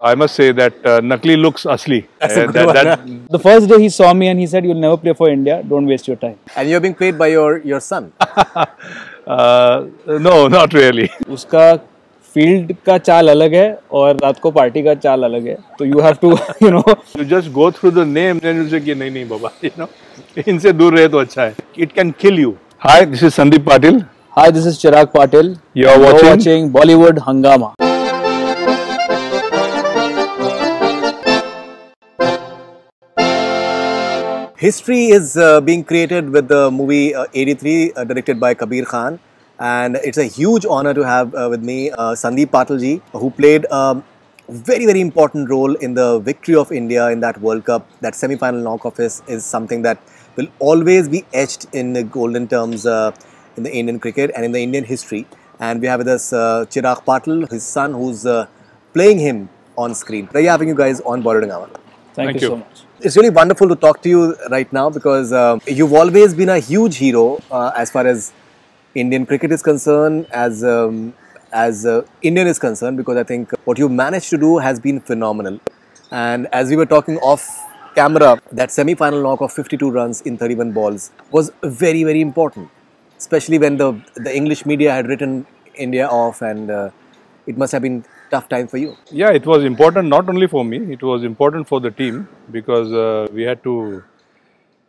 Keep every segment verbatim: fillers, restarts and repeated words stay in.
I must say that uh, Nakli looks asli. Uh, that, that the first day he saw me and he said, you'll never play for India, don't waste your time. And you're being played by your, your son. uh, no, not really. Uska field ka chaal alag hai aur raat ko party ka chaal alag hai. So you have to, you know. You just go through the name and you say, nahi nahi baba, you know. Inse dur rahe to acha hai. It can kill you. Hi, this is Sandeep Patil. Hi, this is Chirag Patil. You're watching? You're watching Bollywood Hungama. History is uh, being created with the movie uh, eighty-three uh, directed by Kabir Khan, and it's a huge honor to have uh, with me uh, Sandeep Patil ji, who played a very very important role in the victory of India in that World Cup. That semi-final knockoff is, is something that will always be etched in golden terms uh, in the Indian cricket and in the Indian history. And we have with us uh, Chirag Patil, his son, who's uh, playing him on screen. Pleasure having you guys on Bollywood Hungama. Thank, Thank you, you so much. It's really wonderful to talk to you right now because uh, you've always been a huge hero uh, as far as Indian cricket is concerned, as um, as uh, Indian is concerned, because I think what you've managed to do has been phenomenal. And as we were talking off camera, that semi-final knock of fifty-two runs in thirty-one balls was very, very important, especially when the, the English media had written India off, and uh, it must have been tough time for you. Yeah, it was important not only for me, it was important for the team, because uh, we had to,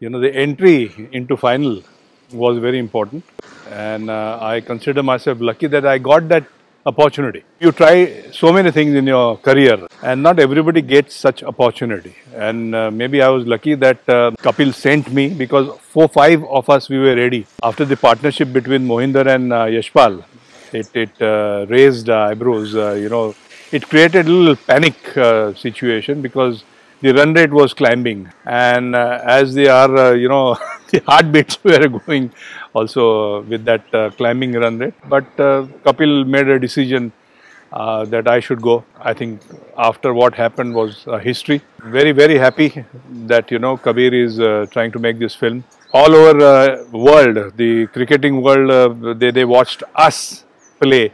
you know, the entry into final was very important, and uh, I consider myself lucky that I got that opportunity. You try so many things in your career and not everybody gets such opportunity, and uh, maybe I was lucky that uh, Kapil sent me, because four, five of us we were ready. After the partnership between Mohinder and uh, Yashpal, It, it uh, raised uh, eyebrows, uh, you know, it created a little panic uh, situation, because the run rate was climbing, and uh, as they are, uh, you know, the heartbeats were going also with that uh, climbing run rate. But uh, Kapil made a decision uh, that I should go. I think after what happened was uh, history. Very, very happy that, you know, Kabir is uh, trying to make this film. All over uh, world, the cricketing world, uh, they, they watched us play.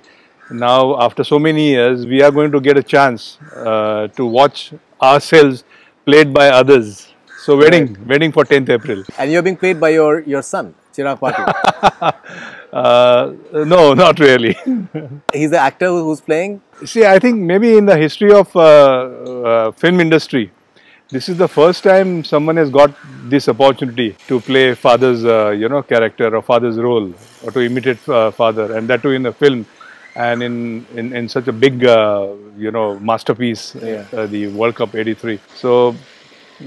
Now, after so many years, we are going to get a chance uh, to watch ourselves played by others. So, waiting, right. waiting for tenth April. And you're being played by your, your son, Chirag Patil. uh, no, not really. He's the actor who's playing? See, I think maybe in the history of uh, uh, film industry, this is the first time someone has got this opportunity to play father's, uh, you know, character or father's role, or to imitate uh, father, and that too in a film, and in in, in such a big, uh, you know, masterpiece, yeah. uh, the World Cup eighty-three. So,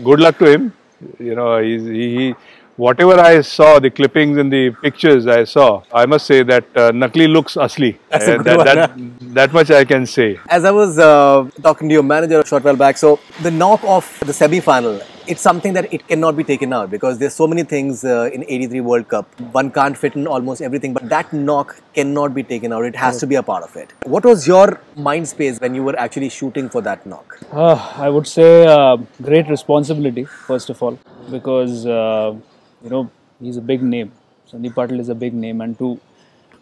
good luck to him. You know, he's, he, he whatever I saw, the clippings and the pictures I saw, I must say that uh, Nakli looks asli. That's uh, a good that, one, that, huh? that much I can say. As I was uh, talking to your manager a short while back, so the knock of the semi-final, it's something that it cannot be taken out, because there's so many things uh, in eighty-three World Cup. One can't fit in almost everything, but that knock cannot be taken out. It has mm. to be a part of it. What was your mind space when you were actually shooting for that knock? Uh, I would say uh, great responsibility, first of all, because uh, you know, he's a big name. Sandeep Patil is a big name, and to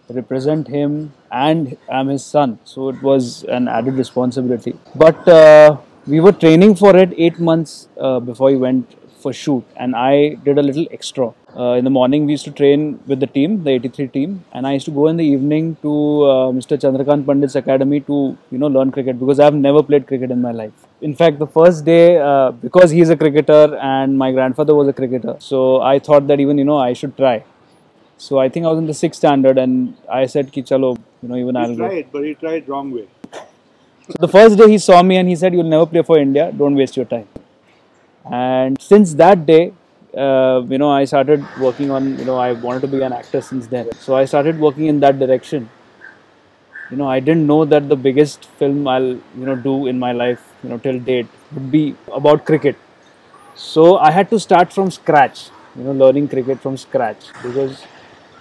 represent him, and I'm his son, so it was an added responsibility. But uh, we were training for it eight months uh, before he went for shoot, and I did a little extra. Uh, in the morning, we used to train with the team, the eighty-three team, and I used to go in the evening to uh, Mister Chandrakant Pandit's academy to, you know, learn cricket, because I've never played cricket in my life. In fact, the first day, uh, because he's a cricketer and my grandfather was a cricketer, so I thought that even, you know, I should try. So I think I was in the sixth standard, and I said, ki chalo, you know, even he I'll tried, go. But he tried wrong way. So the first day he saw me and he said, you'll never play for India, don't waste your time. And since that day, Uh, you know, I started working on, you know, I wanted to be an actor since then. So I started working in that direction. You know, I didn't know that the biggest film I'll, you know, do in my life, you know, till date would be about cricket. So I had to start from scratch, you know, learning cricket from scratch. Because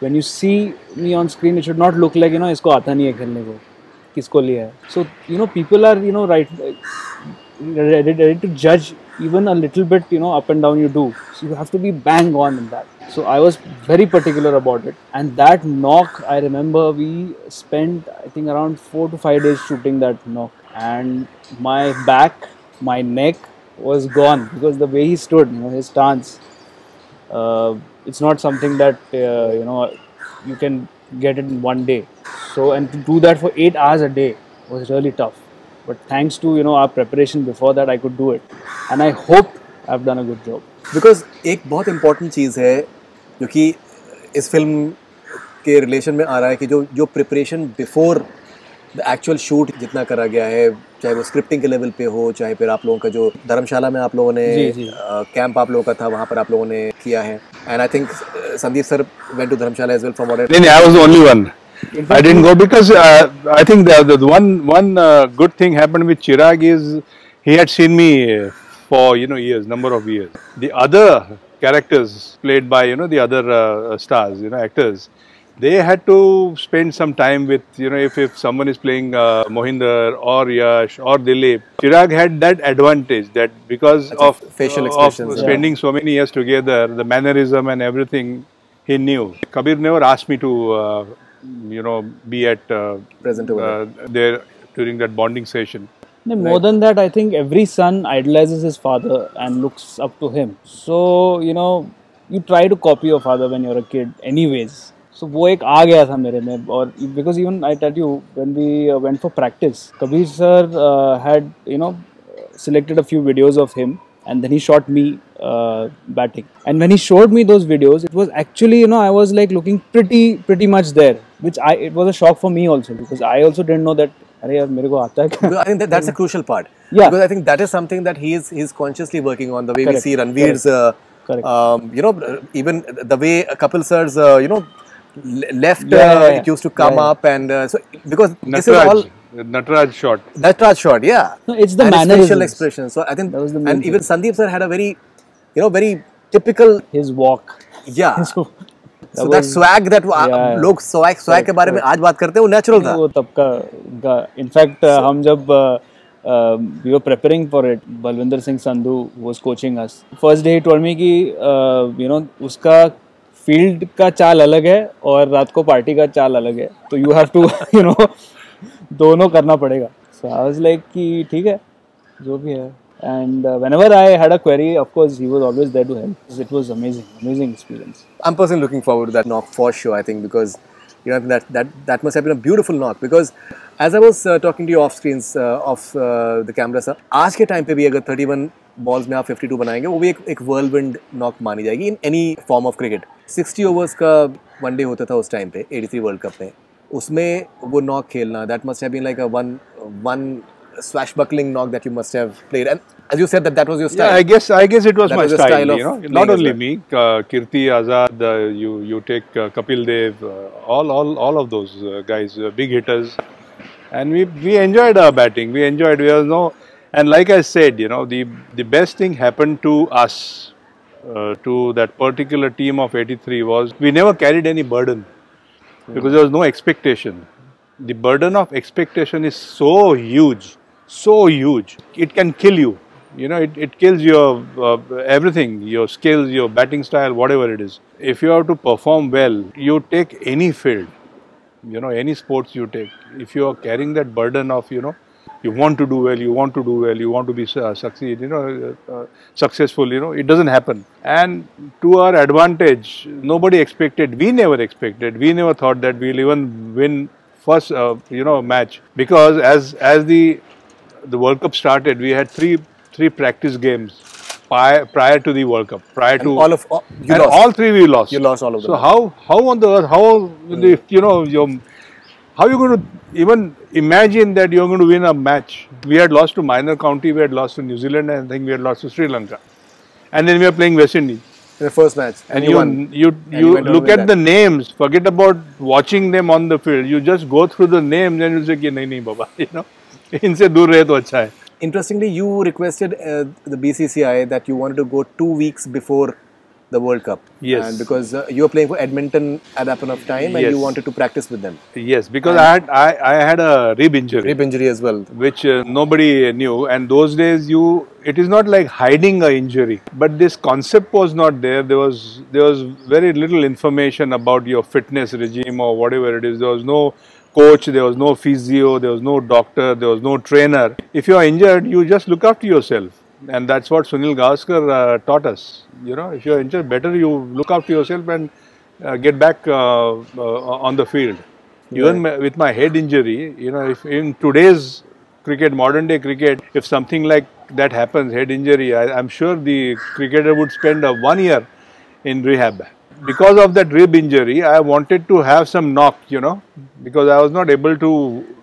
when you see me on screen, it should not look like, you know, isko aata nahi hai khelne ko, kisko liya hai. So, you know, people are, you know, right, ready, ready to judge even a little bit, you know, up and down you do. So you have to be bang on in that. So I was very particular about it. And that knock, I remember we spent, I think, around four to five days shooting that knock. and my back, my neck was gone because the way he stood, you know, his stance. Uh, it's not something that uh, you know you can get it in one day. So, and to do that for eight hours a day was really tough. But thanks to you know our preparation before that, I could do it, and I hope I've done a good job. Because एक बहुत important चीज़ है जो कि इस film के relation में आ रहा है कि जो जो preparation before the actual shoot जितना करा गया है, चाहे वो scripting के level पे हो, चाहे फिर आप लोगों का जो धर्मशाला में आप लोगों ने camp आप लोगों का था वहाँ पर आप लोगों ने किया है. And I think Sandeep sir went to Dharamshala as well from what I. No, I was the only one. I didn't go because uh, I think the, the one one uh, good thing happened with Chirag is he had seen me for you know years, number of years. The other characters played by you know the other uh, stars, you know actors, they had to spend some time with you know if if someone is playing uh, Mohinder or Yash or Dilip, Chirag had that advantage that because That's of facial expressions, of spending yeah. so many years together, the mannerism and everything he knew. Kabir never asked me to. Uh, you know, be at uh, present uh, there during that bonding session. No, more right. than that, I think every son idolizes his father and looks up to him. So, you know, you try to copy your father when you're a kid anyways. So, wo ek aa gaya tha mere mein, or because even I tell you, when we uh, went for practice, Kabir sir uh, had, you know, selected a few videos of him and then he shot me uh, batting. And when he showed me those videos, it was actually, you know, I was like looking pretty, pretty much there. Which I, it was a shock for me also because I also didn't know that. Arey yaar, mere ko aata hai. I think that, that's a crucial part. Yeah. Because I think that is something that he is he is consciously working on. The way Correct. we see Ranveer's, uh, um, you know, even the way Kapil sir's, uh, you know, left yeah, yeah, yeah. Uh, it used to come yeah, yeah. up and uh, so because Nataraj, this is all Nataraj shot. Nataraj shot, yeah. No, it's the manner, facial expression. So I think, and thing. even Sandeep sir had a very, you know, very typical his walk. Yeah. So, So that swag that लोग swag swag के बारे में आज बात करते हैं वो natural था वो तब का in fact हम जब we were preparing for it Balvinder Singh Sandhu was coaching us first day he told me कि you know उसका field का चाल अलग है और रात को party का चाल अलग है तो you have to you know दोनों करना पड़ेगा so I was like कि ठीक है जो भी है And uh, whenever I had a query, of course, he was always there to help. It was amazing, amazing experience. I'm personally looking forward to that knock for sure. I think because you know that that that must have been a beautiful knock. Because as I was uh, talking to you off screens, uh, off uh, the camera, sir, आज के time पे भी अगर thirty-one balls में आप fifty-two बनाएंगे, वो भी एक एक whirlwind knock मानी जाएगी in any form of cricket. sixty overs का one day होता था उस time पे eighty-three World Cup में. उसमें वो knock खेलना, that must have been like a one one. Swashbuckling knock that you must have played, and as you said that that was your style. Yeah, I guess I guess it was that my was style. style you know, not only well. me, uh, Kirti Azad, uh, you you take uh, Kapil Dev, uh, all all all of those uh, guys, uh, big hitters, and we we enjoyed our batting. We enjoyed. We were no, and like I said, you know, the the best thing happened to us, uh, to that particular team of eighty-three was we never carried any burden, mm. because there was no expectation. The burden of expectation is so huge. So huge, it can kill you, you know, it, it kills your uh, everything, your skills, your batting style, whatever it is. If you have to perform well, you take any field, you know, any sports you take. If you are carrying that burden of, you know, you want to do well, you want to do well, you want to be uh, succeed, you know, uh, successful, you know, it doesn't happen. And to our advantage, nobody expected, we never expected, we never thought that we'll even win first, uh, you know, match. Because as, as the The World Cup started. We had three three practice games prior, prior to the World Cup. Prior and to all of all, you and lost. all three we lost. You lost all of them. So how how on the earth how the, you know your, how you going to even imagine that you're going to win a match? We had lost to Minor County. We had lost to New Zealand. And I think we had lost to Sri Lanka. And then we were playing West Indies. The first match. And, and you won. you you, you look at that. the names. Forget about watching them on the field. You just go through the names and you say, "Ki nahi nahi, Baba," you know. इनसे दूर रहे तो अच्छा है। Interestingly, you requested uh, the B C C I that you wanted to go two weeks before the World Cup. Yes. And because uh, you were playing for Edmonton at that point of time, and yes. you wanted to practice with them. Yes, because and I had I I had a rib injury. Rib injury as well, which uh, nobody knew. And those days, you it is not like hiding an injury, but this concept was not there. There was there was very little information about your fitness regime or whatever it is. There was no coach, there was no physio, there was no doctor, there was no trainer. If you are injured, you just look after yourself. And that's what Sunil Gavaskar uh, taught us. You know, if you are injured, better you look after yourself and uh, get back uh, uh, on the field. Even right. with my head injury, you know, if in today's cricket, modern day cricket, if something like that happens, head injury, I, I'm sure the cricketer would spend uh, one year in rehab. Because of that rib injury, I wanted to have some knock, you know, because I was not able to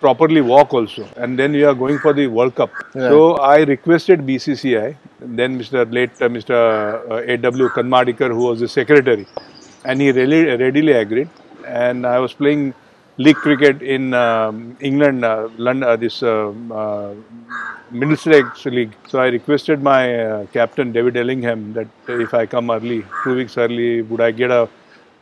properly walk also. And then we are going for the World Cup. Yeah. So I requested B C C I, then Mister late uh, Mister Uh, A W Kanmadikar, who was the secretary, and he really readily agreed. And I was playing league cricket in um, England, uh, London, uh, this uh, uh, Middlesex League. So I requested my uh, captain David Ellingham that if I come early, two weeks early, would I get a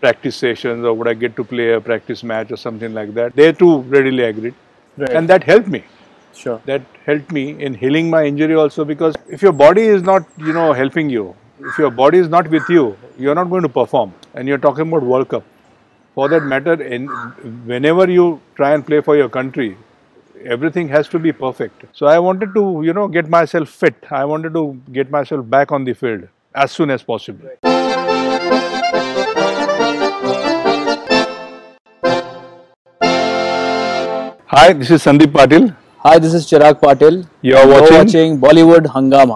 practice sessions or would I get to play a practice match or something like that. They too readily agreed, right. And that helped me. Sure. That helped me in healing my injury also, because if your body is not, you know, helping you, if your body is not with you, you are not going to perform. And you are talking about World Cup. For that matter, in, whenever you try and play for your country, everything has to be perfect. So I wanted to, you know, get myself fit. I wanted to get myself back on the field as soon as possible. Right. Hi, this is Sandeep Patil. Hi, this is Chirag Patil. You are watching, watching Bollywood Hungama.